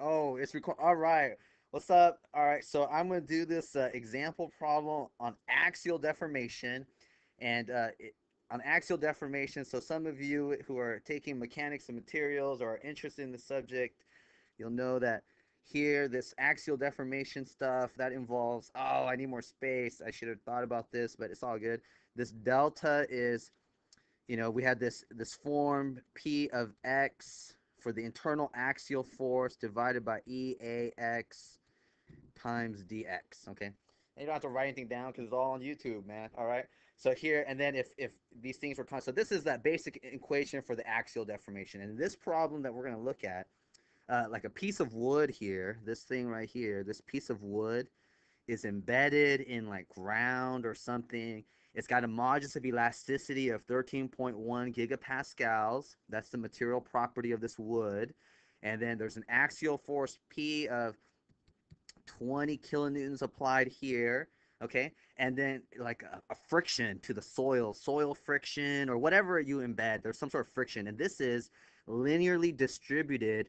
Oh, it's record. All right. What's up? All right. So I'm going to do this example problem on axial deformation and on axial deformation. So some of you who are taking mechanics and materials or are interested in the subject, you'll know that here, this axial deformation stuff that involves, oh, I need more space. I should have thought about this, but it's all good. This delta is, you know, we had this form P of X for the internal axial force divided by EAX times DX, okay? And you don't have to write anything down because it's all on YouTube, man, all right? So here, and then if these things were constant, so this is that basic equation for the axial deformation. And this problem that we're going to look at, like a piece of wood here, this thing right here, this piece of wood is embedded in like ground or something. It's got a modulus of elasticity of 13.1 gigapascals. That's the material property of this wood. And then there's an axial force P of 20 kilonewtons applied here. Okay. And then like a friction to the soil friction or whatever you embed. There's some sort of friction. And this is linearly distributed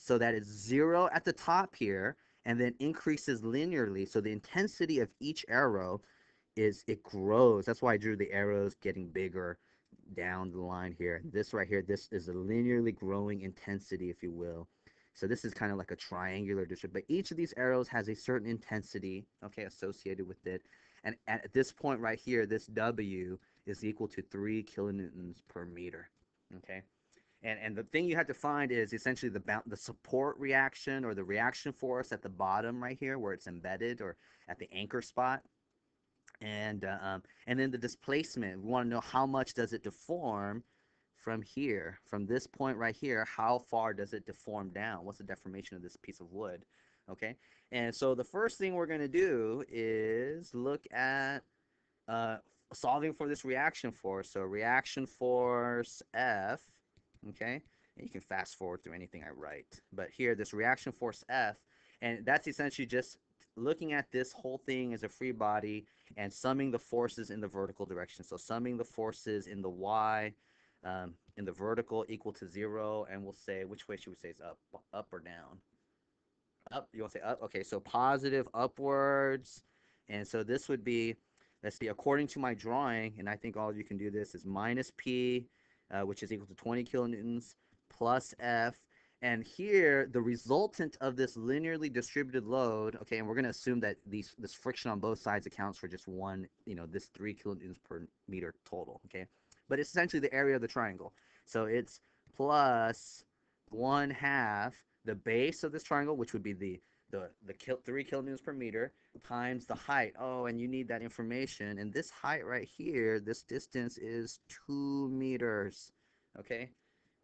so that it's zero at the top here and then increases linearly. So the intensity of each arrow is it grows. That's why I drew the arrows getting bigger down the line here. This right here, this is a linearly growing intensity, if you will. So this is kind of like a triangular distribution. But each of these arrows has a certain intensity, okay, associated with it. And at this point right here, this W is equal to 3 kilonewtons per meter, okay? And the thing you have to find is essentially the support reaction or the reaction force at the bottom right here where it's embedded or at the anchor spot. And then the displacement, we want to know how much does it deform from here, from this point right here, how far does it deform down? What's the deformation of this piece of wood? Okay, and so the first thing we're going to do is look at solving for this reaction force. So reaction force F, okay, and you can fast forward through anything I write, but here this reaction force F, and that's essentially just looking at this whole thing as a free body and summing the forces in the vertical direction. So summing the forces in the y in the vertical equal to 0, and we'll say, which way should we say it's up or down? Up, you want to say up? Okay, so positive upwards. And so this would be, let's see, according to my drawing, and I think all of you can do this, is minus P, which is equal to 20 kilonewtons, plus F. And here, the resultant of this linearly distributed load, okay, and we're going to assume that this friction on both sides accounts for just one, you know, this 3 kilonewtons per meter total, okay? But it's essentially the area of the triangle. So it's plus 1/2 the base of this triangle, which would be the 3 kilonewtons per meter, times the height. Oh, and you need that information. And this height right here, this distance is 2 meters, okay?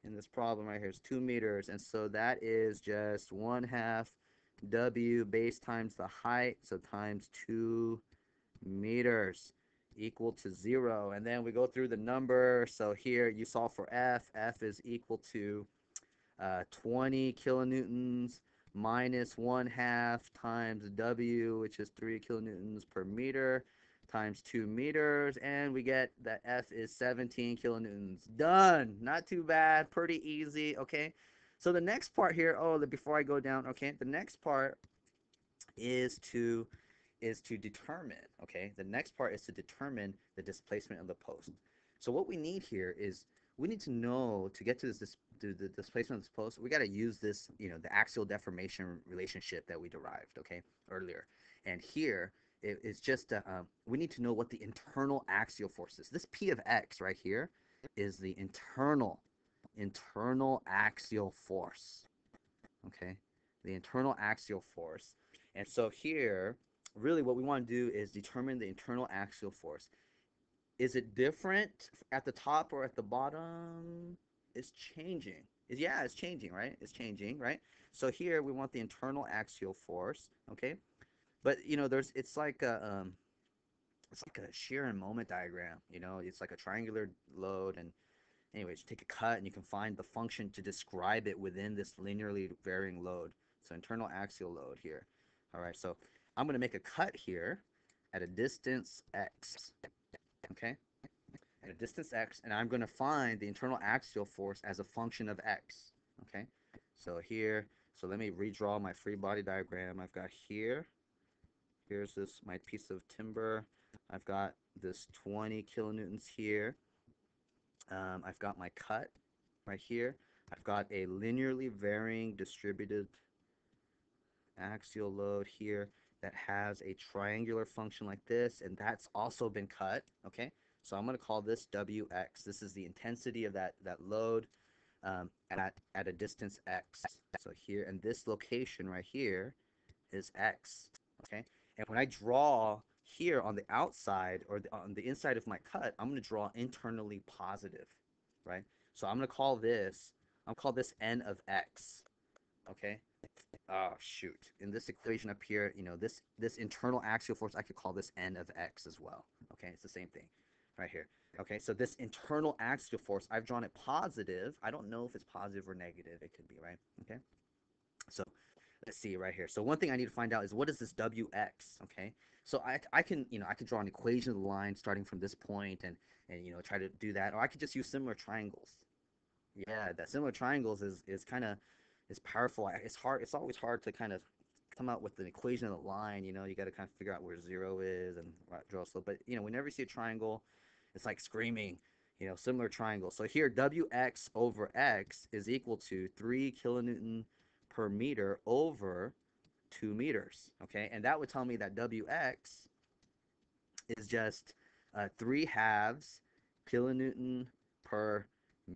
And this problem right here is 2 meters, and so that is just 1/2 W base times the height, so times 2 meters equal to 0. And then we go through the number. So here you solve for F. F is equal to 20 kilonewtons minus 1/2 times W, which is 3 kilonewtons per meter, times 2 meters, and we get that F is 17 kilonewtons. Done. Not too bad. Pretty easy. Okay. So the next part here, before I go down, okay, the next part is to determine, okay, the next part is to determine the displacement of the post. So what we need here is we need to know, to get to the displacement of this post, we got to use this, you know, the axial deformation relationship that we derived, okay, earlier. And here, it's just we need to know what the internal axial force is. This P of X right here is the internal axial force, okay? The internal axial force. And so here, really what we want to do is determine the internal axial force. Is it different at the top or at the bottom? It's changing. Yeah, it's changing, right? It's changing, right? So here we want the internal axial force, okay? But you know, it's like a shear and moment diagram. You know, it's like a triangular load, and anyways, you take a cut and you can find the function to describe it within this linearly varying load. So internal axial load here. All right, so I'm gonna make a cut here at a distance x. Okay, at a distance x, and I'm gonna find the internal axial force as a function of x. Okay, so here So let me redraw my free body diagram. I've got here, here's this, my piece of timber. I've got this 20 kilonewtons here. I've got my cut right here. I've got a linearly varying distributed axial load here that has a triangular function like this, and that's also been cut, okay? So I'm going to call this Wx. This is the intensity of that load at a distance x. So here, and this location right here is x, okay? And when I draw here on the outside or on the inside of my cut, I'm going to draw internally positive, right? So I'm going to call this, I'll call this n of x, okay? Oh, shoot. In this equation up here, you know, this internal axial force, I could call this n of x as well, okay? It's the same thing right here, okay? So this internal axial force, I've drawn it positive. I don't know if it's positive or negative. It could be, right? Okay? So let's see right here. So one thing I need to find out is what is this Wx, okay? So I can, you know, I could draw an equation of the line starting from this point and you know, try to do that. Or I could just use similar triangles. Yeah, that similar triangles is kind of, is powerful. It's hard. It's always hard to kind of come out with an equation of the line. You know, you got to kind of figure out where zero is and draw a slope. But, you know, whenever you see a triangle, it's like screaming, you know, similar triangle. So here, Wx over x is equal to 3 kilonewton per meter over 2 meters. Okay, and that would tell me that Wx is just 3/2 kilonewton per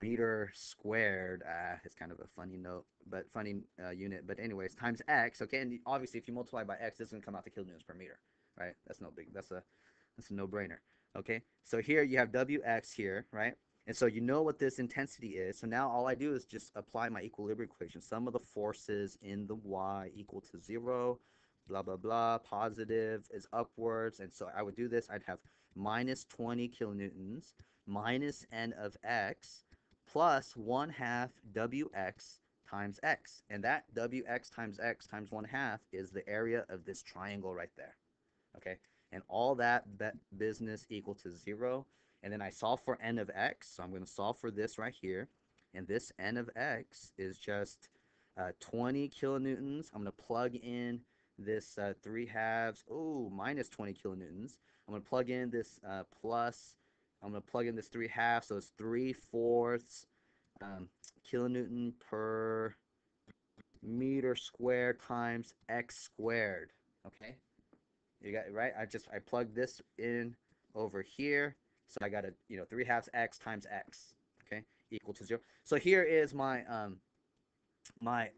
meter squared. It's kind of a funny note, but funny unit. But anyways, times x. Okay, and obviously, if you multiply by x, this is gonna come out to kilonewtons per meter, right? That's no big. That's a no-brainer. Okay, so here you have Wx here, right? And so you know what this intensity is. So now all I do is just apply my equilibrium equation. Sum of the forces in the y equal to 0. Blah blah blah. Positive is upwards, and so I would do this. I'd have minus 20 kilonewtons minus n of x plus 1/2 Wx times x. And that Wx times x times 1/2 is the area of this triangle right there. Okay? And all that business equal to 0. And then I solve for n of x. So I'm going to solve for this right here. And this n of x is just 20 kilonewtons. I'm going to plug in this 3/2, minus 20 kilonewtons. I'm going to plug in this plus, I'm going to plug in this 3/2, so it's 3/4 kilonewton per meter squared times x squared. Okay, you got it right. I plug this in over here, so I got a 3/2 x times x. Okay, equal to 0. So here is my my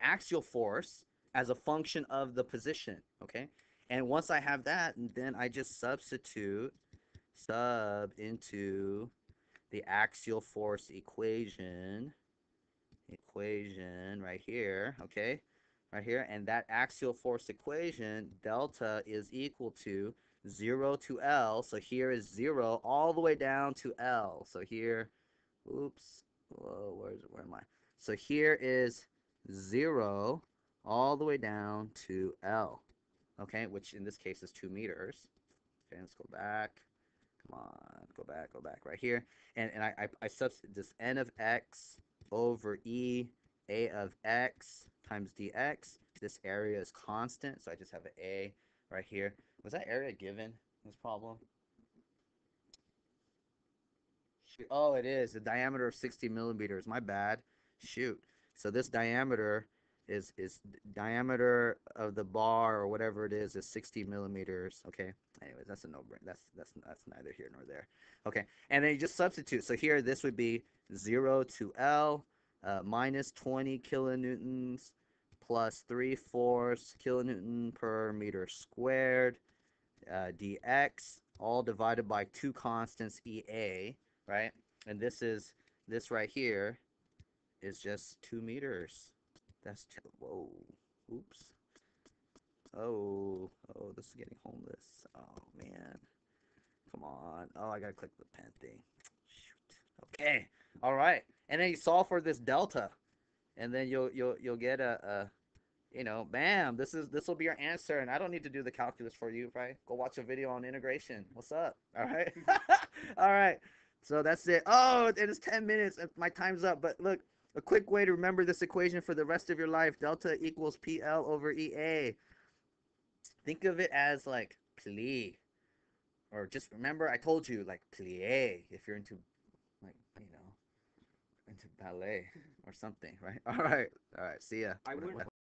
axial force as a function of the position. Okay, and once I have that, then I just sub into the axial force equation right here, okay, right here, and that axial force equation, delta, is equal to 0 to L, so here is 0 all the way down to L, so here, oops, whoa, where am I, so here is 0 all the way down to L, okay, which in this case is 2 meters, okay, let's go back. Come on, go back right here, and I substitute this n of x over a of x times dx. This area is constant, so I just have an a right here. Was that area given in this problem? Shoot. Oh, it is the diameter of 60 millimeters. My bad. Shoot. So this diameter is diameter of the bar or whatever it is 60 millimeters. Okay. Anyways, that's a no-brainer. That's neither here nor there. Okay. And then you just substitute. So here, this would be 0 to L minus 20 kilonewtons plus 3/4 kilonewton per meter squared dx, all divided by two constants EA, right? And this right here is just 2 meters. That's too, whoa, oops, oh, this is getting homeless, oh, man, come on, oh, I gotta click the pen thing, shoot, okay, all right, and then you solve for this delta, and then you'll get a bam, this will be your answer, and I don't need to do the calculus for you, right? Go watch a video on integration, what's up, all right, all right, so that's it, oh, it is 10 minutes, my time's up, but look, A quick way to remember this equation for the rest of your life: delta equals PL over EA. Think of it as like plie, or just remember I told you, like plie, if you're into, like, you know, into ballet or something, right? All right, see ya. I